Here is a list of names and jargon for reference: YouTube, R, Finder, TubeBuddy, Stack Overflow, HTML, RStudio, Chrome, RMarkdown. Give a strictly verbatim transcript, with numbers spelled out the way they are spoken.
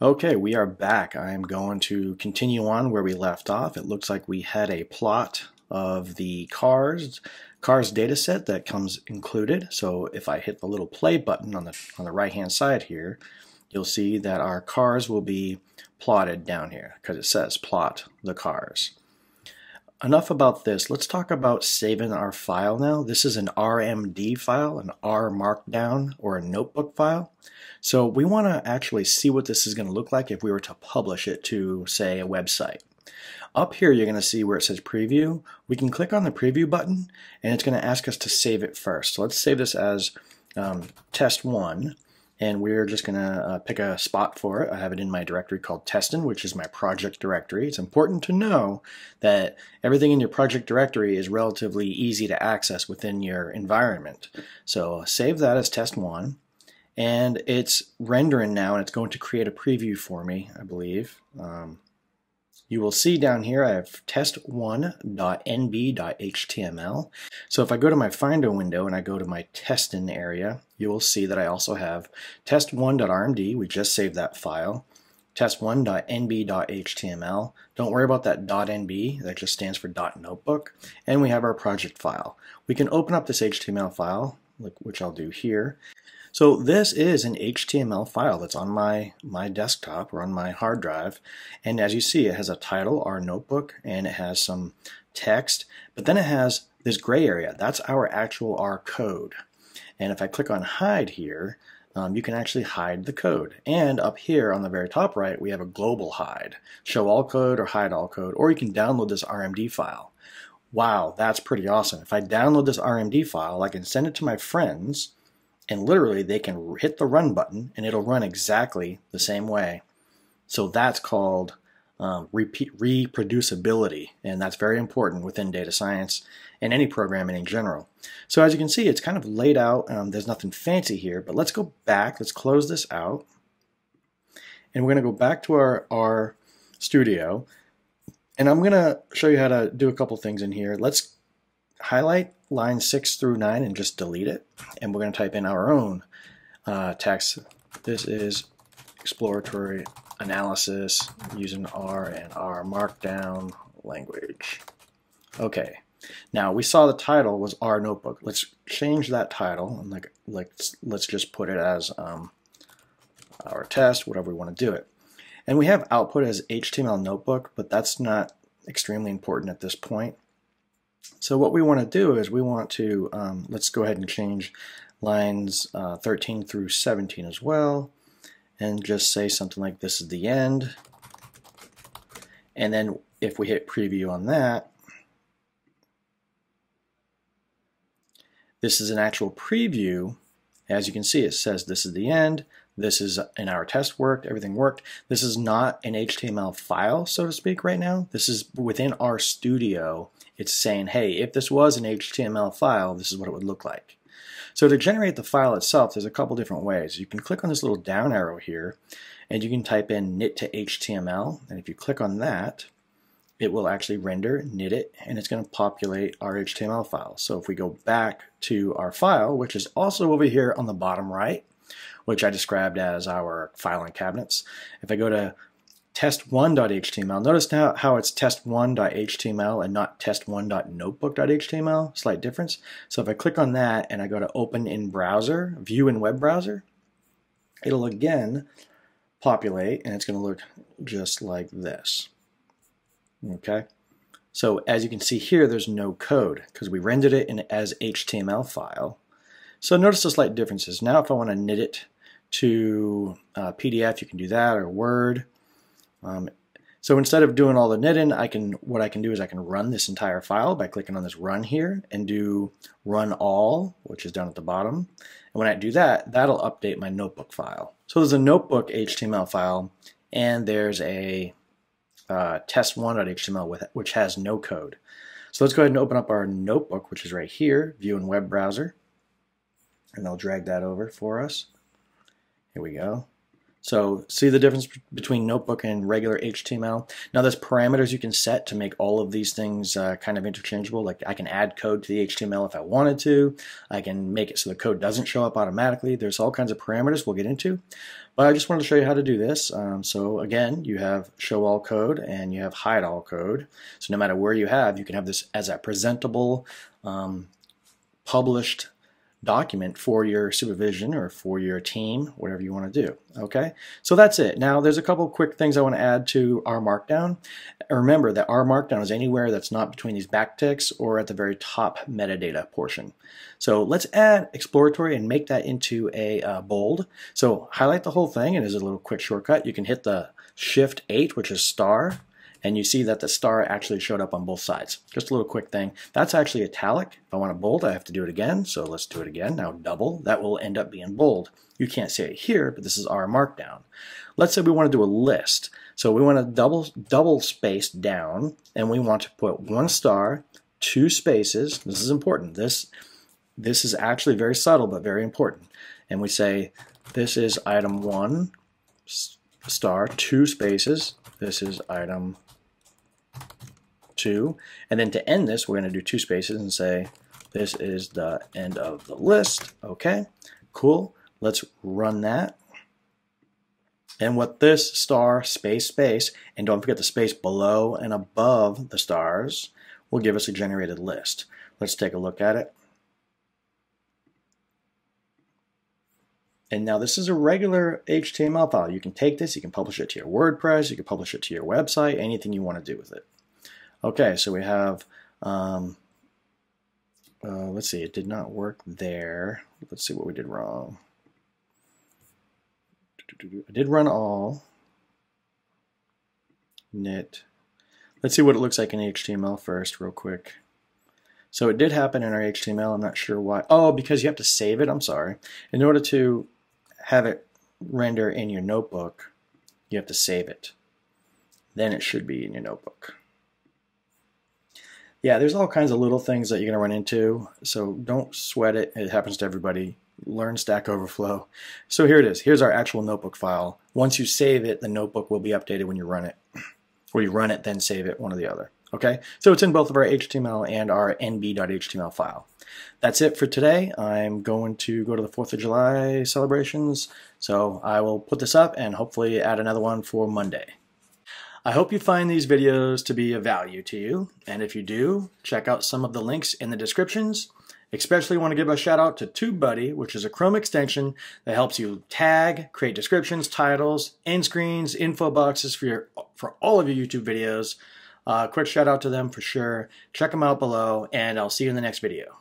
Okay, we are back. I'm going to continue on where we left off. It looks like we had a plot of the cars cars dataset that comes included. So if I hit the little play button on the on the right hand side here, you'll see that our cars will be plotted down here because it says plot the cars. Enough about this. Let's talk about saving our file now. This is an R M D file, an R Markdown, or a notebook file. So we want to actually see what this is going to look like if we were to publish it to, say, a website. Up here you're going to see where it says preview. We can click on the preview button and it's going to ask us to save it first. So let's save this as um, test one, and we're just going to uh, pick a spot for it. I have it in my directory called testin, which is my project directory. It's important to know that everything in your project directory is relatively easy to access within your environment. So save that as test one. And it's rendering now, and it's going to create a preview for me, I believe. Um, you will see down here I have test one dot N B dot H T M L. So if I go to my Finder window and I go to my testin area, you will see that I also have test one dot R M D. We just saved that file. test one dot N B dot H T M L. Don't worry about that .nb, that just stands for .notebook. And we have our project file. We can open up this H T M L file, which I'll do here. So this is an H T M L file that's on my, my desktop or on my hard drive, and as you see it has a title, our notebook, and it has some text, but then it has this gray area. That's our actual R code. And if I click on hide here, um, you can actually hide the code. And up here on the very top right we have a global hide. Show all code or hide all code, or you can download this R M D file. Wow, that's pretty awesome. If I download this R M D file, I can send it to my friends, and literally they can hit the run button and it'll run exactly the same way. So that's called um, repeat, reproducibility, and that's very important within data science and any programming in general. So as you can see, it's kind of laid out. Um, there's nothing fancy here, but let's go back. Let's close this out, and we're going to go back to our our RStudio, and I'm going to show you how to do a couple things in here. Let's highlight line six through nine and just delete it, and we're going to type in our own uh, text. This is exploratory analysis using R and R Markdown language. Okay, now we saw the title was R Notebook. Let's change that title, and like let's let's just put it as um, our test, whatever we want to do it. And we have output as H T M L Notebook, but that's not extremely important at this point. So what we want to do is we want to, um, let's go ahead and change lines uh, thirteen through seventeen as well, and just say something like this is the end. And then if we hit preview on that, this is an actual preview. As you can see, it says this is the end. This is in our test worked, everything worked. This is not an H T M L file, so to speak, right now. This is within RStudio. It's saying, hey, if this was an H T M L file, this is what it would look like. So to generate the file itself, there's a couple different ways. You can click on this little down arrow here, and you can type in knit to H T M L. And if you click on that, it will actually render, knit it, and it's going to populate our H T M L file. So if we go back to our file, which is also over here on the bottom right, which I described as our filing cabinets, if I go to test one dot H T M L, notice now how it's test one dot H T M L and not test one dot notebook dot H T M L, slight difference. So if I click on that and I go to open in browser, view in web browser, it'll again populate, and it's going to look just like this. Okay, so as you can see here, there's no code because we rendered it in as H T M L file. So notice the slight differences. Now if I want to knit it to uh, P D F, you can do that, or Word. Um, so instead of doing all the knitting, I can what I can do is I can run this entire file by clicking on this run here and do run all, which is down at the bottom. And when I do that, that'll update my notebook file. So there's a notebook H T M L file, and there's a Uh, test one dot H T M L with it, which has no code. So let's go ahead and open up our notebook, which is right here, view in web browser, and I'll drag that over for us. Here we go. So see the difference between notebook and regular H T M L. Now there's parameters you can set to make all of these things uh, kind of interchangeable. Like I can add code to the H T M L if I wanted to. I can make it so the code doesn't show up automatically. There's all kinds of parameters we'll get into. But I just wanted to show you how to do this. Um, so again, you have show all code and you have hide all code. So no matter where you have, you can have this as a presentable um, published document for your supervision or for your team, whatever you want to do. Okay, so that's it. Now there's a couple quick things I want to add to R Markdown. Remember that R Markdown is anywhere that's not between these backticks or at the very top metadata portion. So let's add exploratory and make that into a uh, bold. So highlight the whole thing, and as a little quick shortcut, you can hit the shift eight, which is star, and you see that the star actually showed up on both sides. Just a little quick thing. That's actually italic. If I want to bold, I have to do it again. So let's do it again. Now double. That will end up being bold. You can't see it here, but this is R Markdown. Let's say we want to do a list. So we want to double, double space down, and we want to put one star, two spaces. This is important. This, this is actually very subtle, but very important. And we say, this is item one, star, two spaces. This is item two, and then to end this we're going to do two spaces and say this is the end of the list. Okay, cool. Let's run that, and what this star space space, and don't forget the space below and above the stars, will give us a generated list. Let's take a look at it. And now this is a regular H T M L file. You can take this, you can publish it to your WordPress, you can publish it to your website, anything you want to do with it. Okay, so we have, um, uh, let's see, it did not work there. Let's see what we did wrong. I did run all, knit. Let's see what it looks like in H T M L first real quick. So it did happen in our H T M L, I'm not sure why. Oh, because you have to save it, I'm sorry. In order to have it render in your notebook, you have to save it. Then it should be in your notebook. Yeah, there's all kinds of little things that you're going to run into, so don't sweat it. It happens to everybody. Learn Stack Overflow. So here it is. Here's our actual notebook file. Once you save it, the notebook will be updated when you run it. Or you run it, then save it, one or the other. Okay, so it's in both of our H T M L and our N B dot H T M L file. That's it for today. I'm going to go to the fourth of July celebrations, so I will put this up and hopefully add another one for Monday. I hope you find these videos to be of value to you, and if you do, check out some of the links in the descriptions. Especially want to give a shout out to TubeBuddy, which is a Chrome extension that helps you tag, create descriptions, titles, end screens, info boxes for, your, for all of your YouTube videos. Uh, quick shout out to them for sure. Check them out below, and I'll see you in the next video.